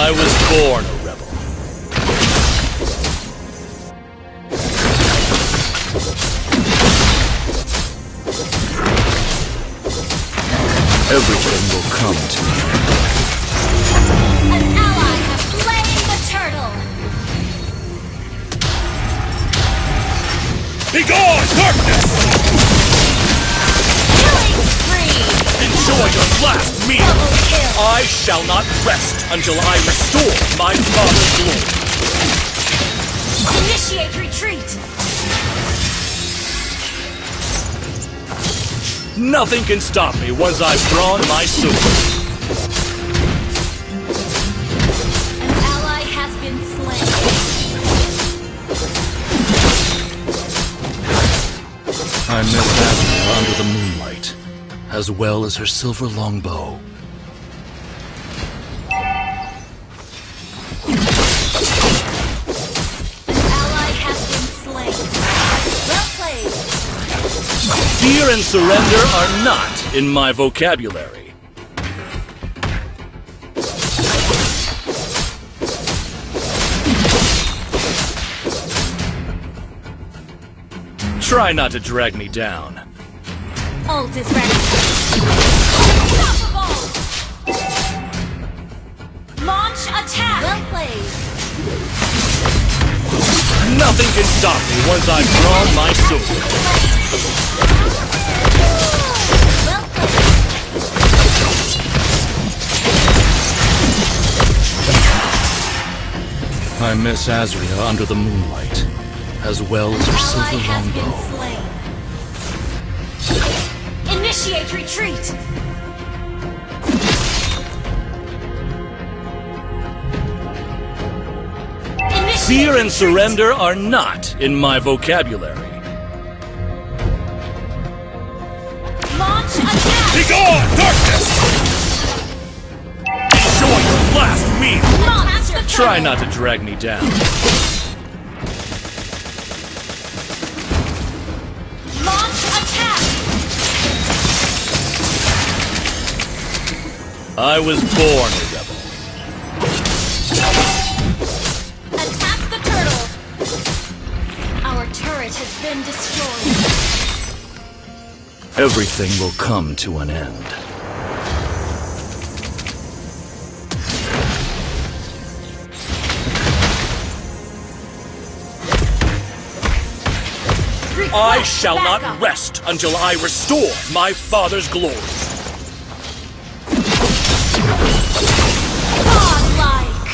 I was born a rebel. Everything will come to me. An ally has slain the turtle! Begone, darkness! Killing spree! Enjoy your last meal! I shall not rest until I restore my father's glory. Initiate retreat! Nothing can stop me once I've drawn my sword. An ally has been slain. I met Azria under the moonlight, as well as her silver longbow. Fear and surrender are not in my vocabulary. Try not to drag me down. Ult is ready. Unstoppable! Launch attack! Well played. Nothing can stop me once I've drawn my sword. I miss Azria under the moonlight, as well as her silver longbow. Initiate retreat! Fear and surrender are not in my vocabulary. Launch attack! Begone, darkness! Enjoy your last meal! Monster. Try not to drag me down. Launch attack! I was born a rebel. Attack the turtle! Our turret has been destroyed. Everything will come to an end. I shall not rest until I restore my father's glory. Godlike!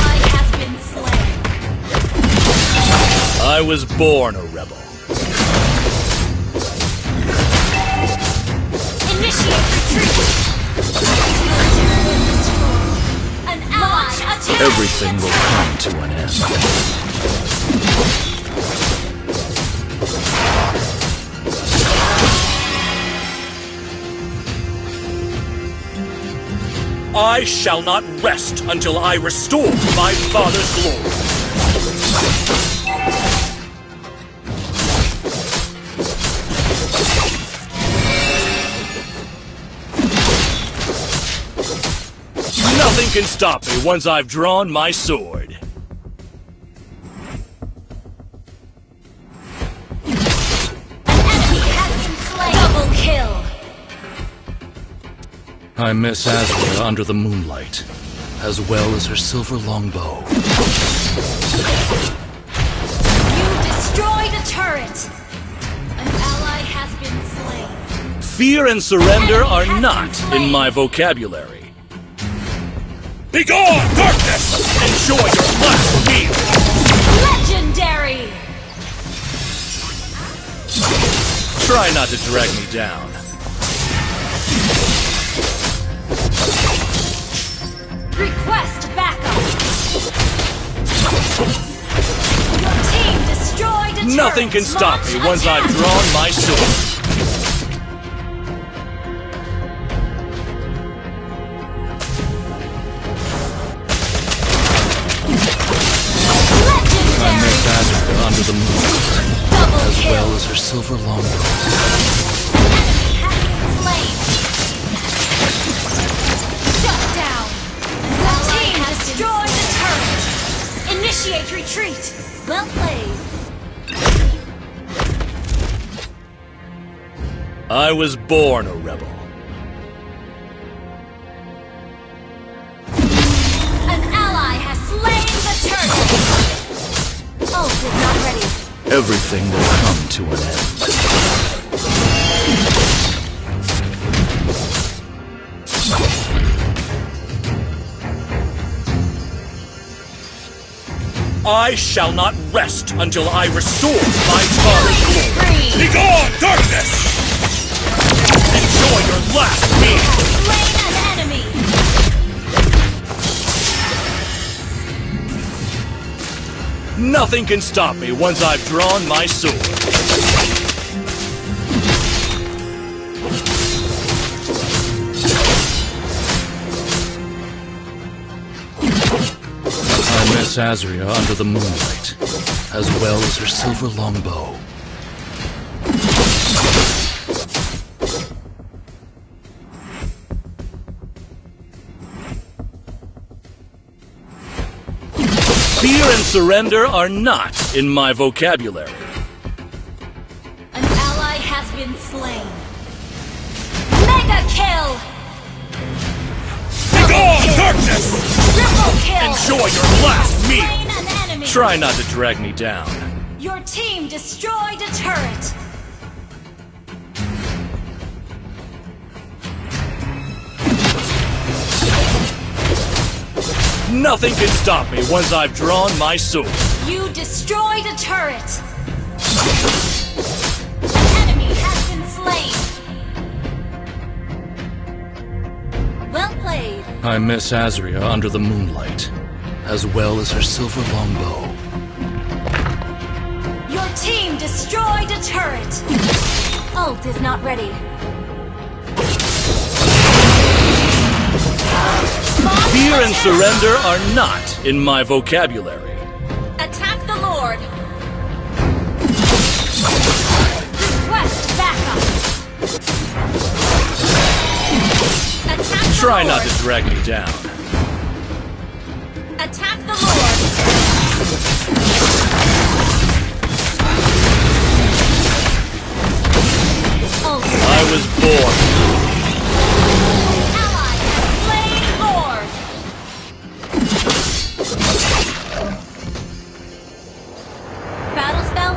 Ally has been slain. I was born a rebel. Everything will come to an end. I shall not rest until I restore my father's glory. Nothing can stop me once I've drawn my sword. I miss Azria under the moonlight, as well as her silver longbow. You destroyed a turret! An ally has been slain. Fear and surrender are not in my vocabulary. Begone, darkness! Enjoy your last meal! Legendary! Try not to drag me down. Request backup! Your team destroyed a Nothing can stop me once attack. I've drawn my sword. The moon, as well as her silver long bow. Shut down! The team has destroyed the turret! Initiate retreat! Well played! I was born a rebel. An ally has slain the turret! All is not ready. Everything will come to an end. I shall not rest until I restore my father's glory. Begone, darkness! Enjoy your last meal. Slain an enemy. Nothing can stop me once I've drawn my sword. I miss Azria under the moonlight, as well as her silver longbow. Fear and surrender are not in my vocabulary. An ally has been slain. Mega kill! Begone, darkness! Triple kill! Enjoy your last meal! Try not to drag me down. Your team destroyed a turret. Nothing can stop me once I've drawn my sword. You destroyed a turret! An enemy has been slain! Well played! I miss Azria under the moonlight, as well as her silver longbow. Your team destroyed a turret! Ult is not ready. Fear and surrender are not in my vocabulary. Attack the Lord! Request backup! Attack the Lord! Try not to drag me down. Attack the Lord! I was born.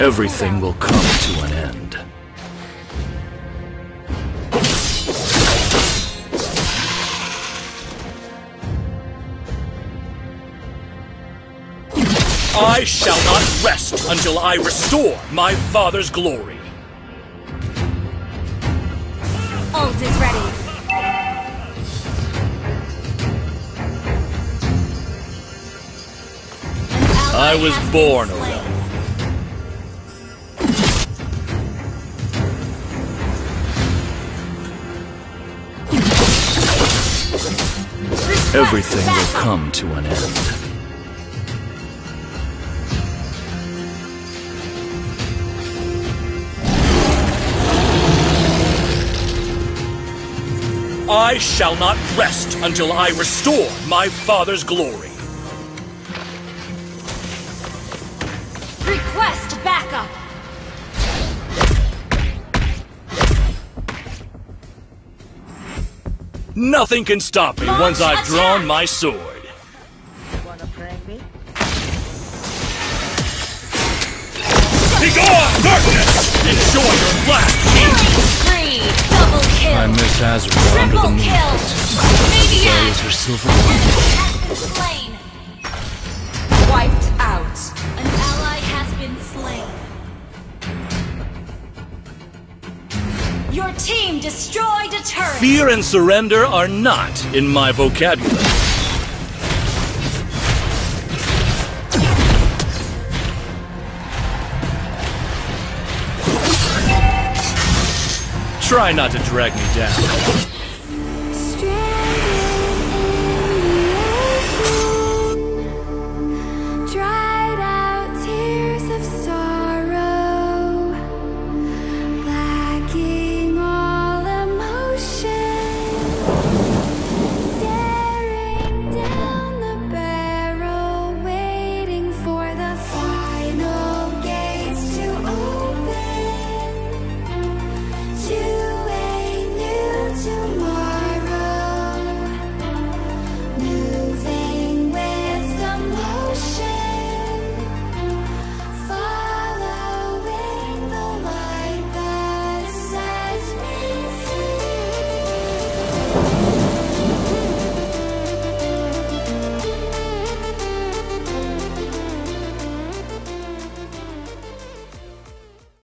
Everything will come to an end. I shall not rest until I restore my father's glory. Ult is ready. I was born a rebel. Everything will come to an end. I shall not rest until I restore my father's glory. Request backup! Nothing can stop me once I've drawn my sword. Wanna prank me? Begone, darkness! Enjoy your last meal! Killing spree! Double Place Azria under the moon. There is her silver wand. Slain. Wiped out. An ally has been slain. Your team destroyed a turret. Fear and surrender are not in my vocabulary. Try not to drag me down.